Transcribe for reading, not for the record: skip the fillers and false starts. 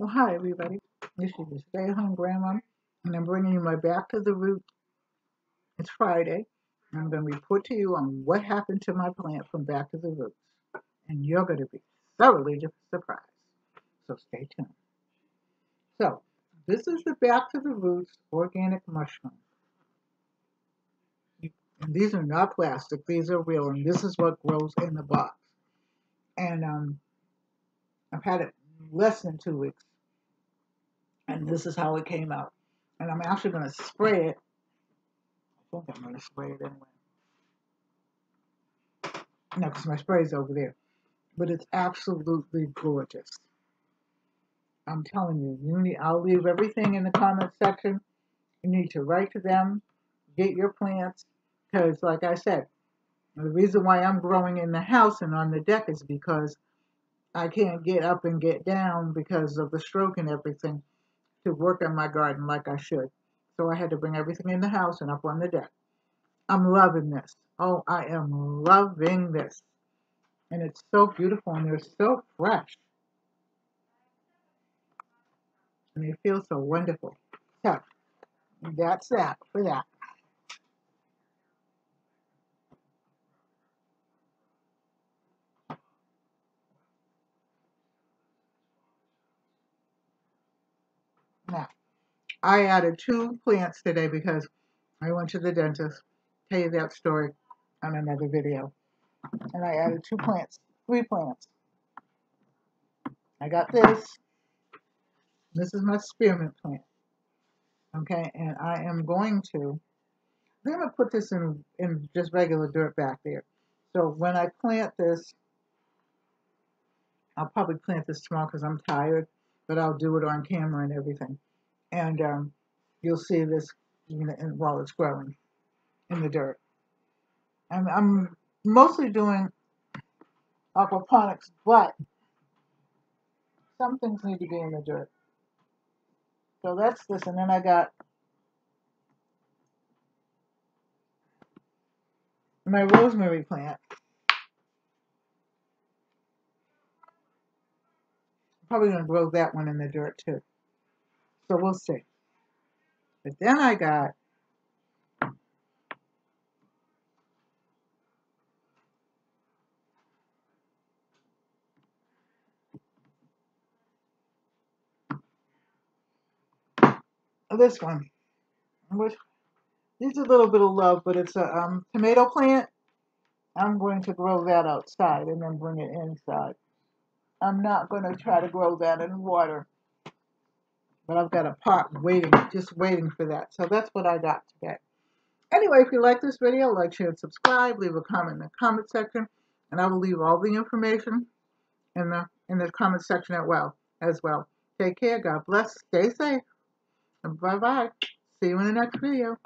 Well, hi everybody, this is your stay-at-home grandma, and I'm bringing you my Back to the Roots. It's Friday, and I'm going to report to you on what happened to my plant from Back to the Roots, and you're going to be thoroughly surprised, so stay tuned. So, this is the Back to the Roots organic mushroom, and these are not plastic, these are real, and this is what grows in the box. And I've had it less than 2 weeks. And this is how it came out. And I'm actually going to spray it. I think I'm going to spray it anyway. No, because my spray's over there. But it's absolutely gorgeous. I'm telling you, I'll leave everything in the comment section. You need to write to them, get your plants, because like I said, the reason why I'm growing in the house and on the deck is because I can't get up and get down because of the stroke and everything to work on my garden like I should. So I had to bring everything in the house and up on the deck. I'm loving this. Oh, I am loving this. And it's so beautiful and they're so fresh. And they feel so wonderful. So, that's that for that. Now, I added 2 plants today because I went to the dentist. Tell you that story on another video. And I added 3 plants. I got this. This is my spearmint plant. Okay, and I am going to, I'm going to put this in just regular dirt back there. So when I plant this, I'll probably plant this tomorrow because I'm tired. But I'll do it on camera and everything. And you'll see this while it's growing in the dirt. I'm mostly doing aquaponics, but some things need to be in the dirt. So that's this. And then I got my rosemary plant. Probably going to grow that one in the dirt too. So we'll see. But then I got this one. Which needs a little bit of love, but it's a tomato plant. I'm going to grow that outside and then bring it inside. I'm not going to try to grow that in water, but I've got a pot waiting, just waiting for that. So that's what I got today. Anyway, if you like this video, like, share, and subscribe. Leave a comment in the comment section, and I will leave all the information in the comment section as well. Take care. God bless. Stay safe. Bye-bye. See you in the next video.